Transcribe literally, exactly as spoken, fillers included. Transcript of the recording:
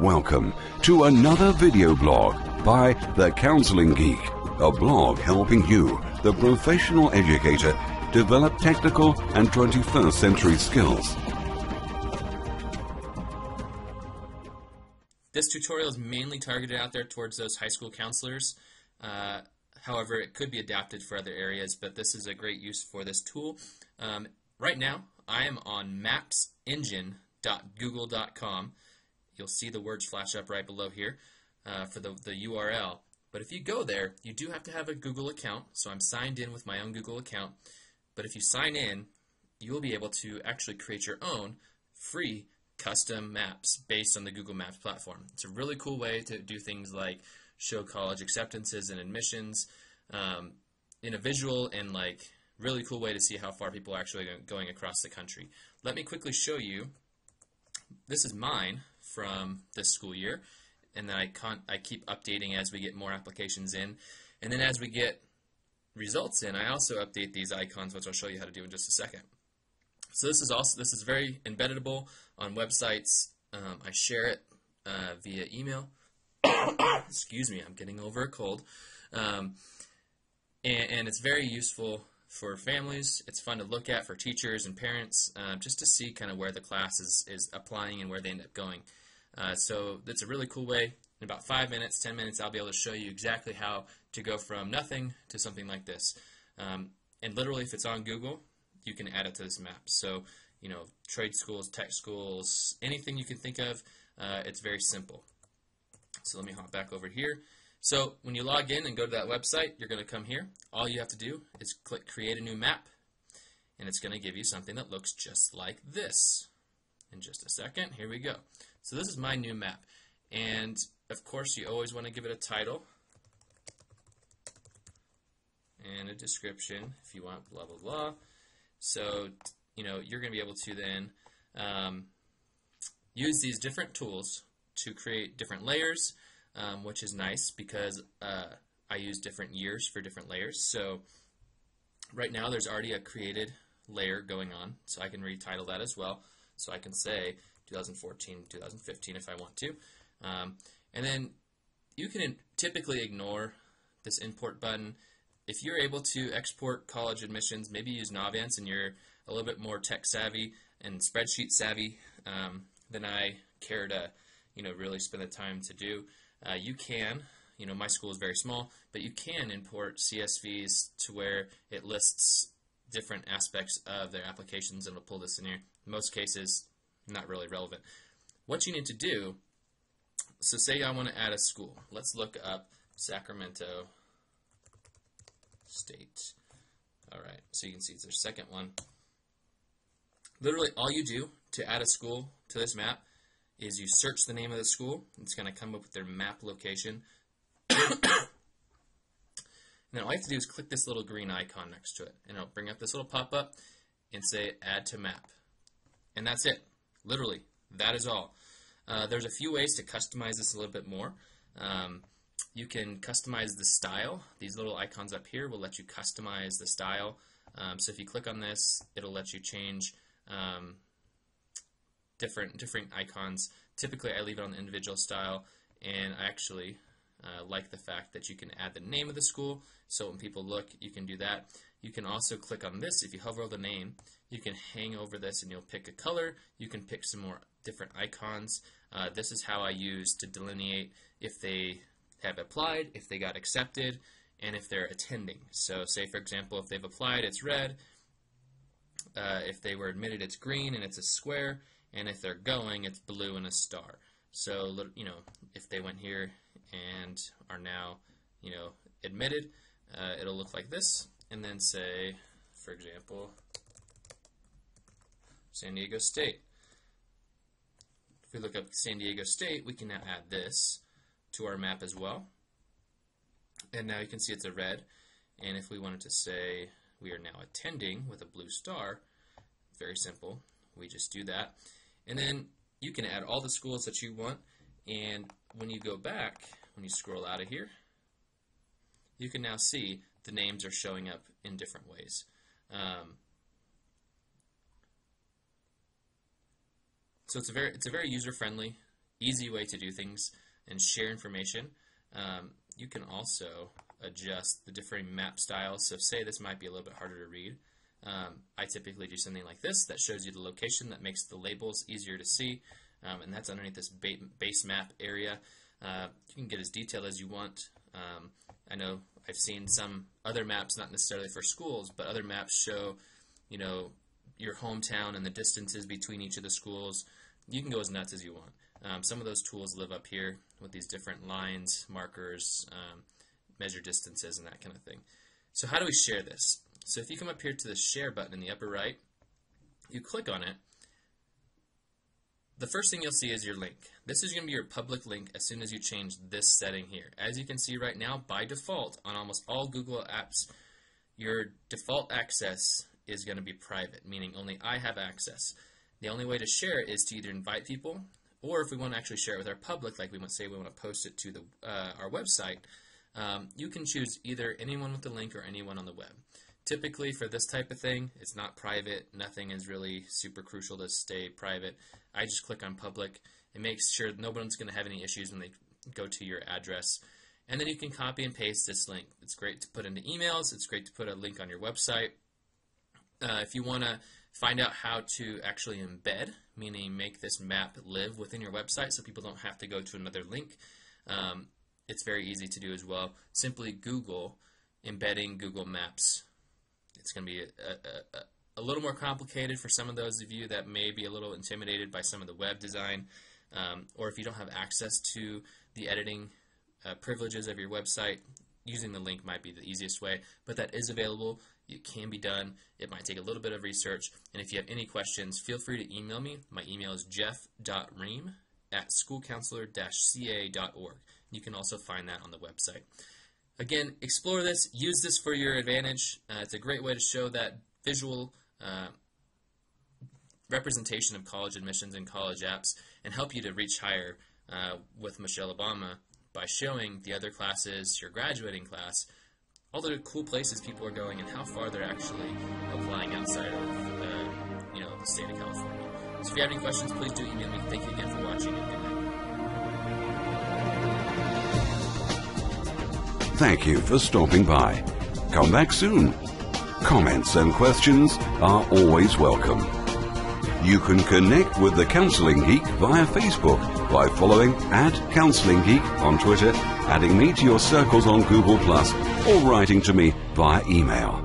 Welcome to another video blog by The Counseling Geek, a blog helping you, the professional educator, develop technical and twenty-first century skills. This tutorial is mainly targeted out there towards those high school counselors. Uh, however, it could be adapted for other areas, but this is a great use for this tool. Um, right now, I am on maps engine dot google dot com. You'll see the words flash up right below here uh, for the, the U R L. But if you go there, you do have to have a Google account. So I'm signed in with my own Google account. But if you sign in, you'll be able to actually create your own free custom maps based on the Google Maps platform. It's a really cool way to do things like show college acceptances and admissions um, in a visual and like really cool way to see how far people are actually going across the country. Let me quickly show you. This is mine from this school year, and then I, con I keep updating as we get more applications in, and then as we get results in, I also update these icons, which I'll show you how to do in just a second. So this is also this is very embeddable on websites. Um, I share it uh, via email. Excuse me, I'm getting over a cold, um, and, and it's very useful for families. It's fun to look at for teachers and parents, uh, just to see kind of where the class is, is applying and where they end up going. Uh, so that's a really cool way. In about five minutes, ten minutes, I'll be able to show you exactly how to go from nothing to something like this. Um, and literally, if it's on Google, you can add it to this map. So, you know, trade schools, tech schools, anything you can think of, uh, it's very simple. So let me hop back over here. So when you log in and go to that website, you're going to come here. All you have to do is click Create a New Map, and it's going to give you something that looks just like this. In just a second, here we go. So this is my new map, and of course you always want to give it a title and a description if you want, blah, blah, blah. So, you know, you're going to be able to then um, use these different tools to create different layers. Um, which is nice because uh, I use different years for different layers. So right now there's already a created layer going on, so I can retitle that as well. So I can say twenty fourteen, twenty fifteen if I want to. Um, and then you can typically ignore this import button. If you're able to export college admissions, maybe use Naviance and you're a little bit more tech savvy and spreadsheet savvy um, than I care to, you know, really spend the time to do. Uh, you can, you know, my school is very small, but you can import C S Vs to where it lists different aspects of their applications and it'll pull this in here. In most cases, not really relevant. What you need to do, so say I want to add a school. Let's look up Sacramento State. All right, so you can see it's their second one. Literally all you do to add a school to this map is you search the name of the school. It's going to come up with their map location. And then all you have to do is click this little green icon next to it, and it'll bring up this little pop-up and say add to map. And that's it. Literally, that is all. Uh, there's a few ways to customize this a little bit more. Um, you can customize the style. These little icons up here will let you customize the style. Um, so if you click on this, it'll let you change um, different different icons. Typically I leave it on the individual style, and I actually uh, like the fact that you can add the name of the school, so when people look you can do that. You can also click on this. If you hover over the name, you can hang over this and you'll pick a color. You can pick some more different icons. Uh, this is how I use to delineate if they have applied, if they got accepted, and if they're attending. So say for example if they've applied, it's red. Uh, if they were admitted, it's green and it's a square. And if they're going, it's blue and a star. So, you know, if they went here and are now, you know, admitted, uh, it'll look like this. And then say, for example, San Diego State. If we look up San Diego State, we can now add this to our map as well. And now you can see it's a red. And if we wanted to say we are now attending with a blue star, very simple. We just do that. And then you can add all the schools that you want, and when you go back, when you scroll out of here, you can now see the names are showing up in different ways. Um, so it's a very it's a very user-friendly easy way to do things and share information. Um, you can also adjust the differing map styles. So say this might be a little bit harder to read. Um, I typically do something like this that shows you the location, that makes the labels easier to see, um, and that's underneath this ba base map area. Uh, you can get as detailed as you want. Um, I know I've seen some other maps, not necessarily for schools, but other maps show, you know, your hometown and the distances between each of the schools. You can go as nuts as you want. Um, some of those tools live up here with these different lines, markers, um, measure distances, and that kind of thing. So how do we share this? So if you come up here to the share button in the upper right, you click on it. The first thing you'll see is your link. This is going to be your public link as soon as you change this setting here. As you can see right now, by default, on almost all Google apps, your default access is going to be private, meaning only I have access. The only way to share it is to either invite people, or if we want to actually share it with our public, like we want to say we want to post it to the, uh, our website, um, you can choose either anyone with the link or anyone on the web. Typically for this type of thing, it's not private. Nothing is really super crucial to stay private. I just click on public. It makes sure no one's going to have any issues when they go to your address. And then you can copy and paste this link. It's great to put into emails. It's great to put a link on your website. Uh, if you want to find out how to actually embed, meaning make this map live within your website so people don't have to go to another link, um, it's very easy to do as well. Simply Google embedding Google Maps. It's going to be a, a, a little more complicated for some of those of you that may be a little intimidated by some of the web design, um, or if you don't have access to the editing uh, privileges of your website, using the link might be the easiest way, but that is available. It can be done. It might take a little bit of research, and if you have any questions, feel free to email me. My email is jeff dot ream at school counselor dash c a dot org. You can also find that on the website. Again, explore this. Use this for your advantage. Uh, it's a great way to show that visual uh, representation of college admissions and college apps, and help you to reach higher uh, with Michelle Obama by showing the other classes, your graduating class, all the cool places people are going and how far they're actually applying outside of the, you know, the state of California. So if you have any questions, please do email me. Thank you again for watching, and good night. Thank you for stopping by. Come back soon. Comments and questions are always welcome. You can connect with The Counseling Geek via Facebook by following at Counseling Geek on Twitter, adding me to your circles on Google Plus, or writing to me via email.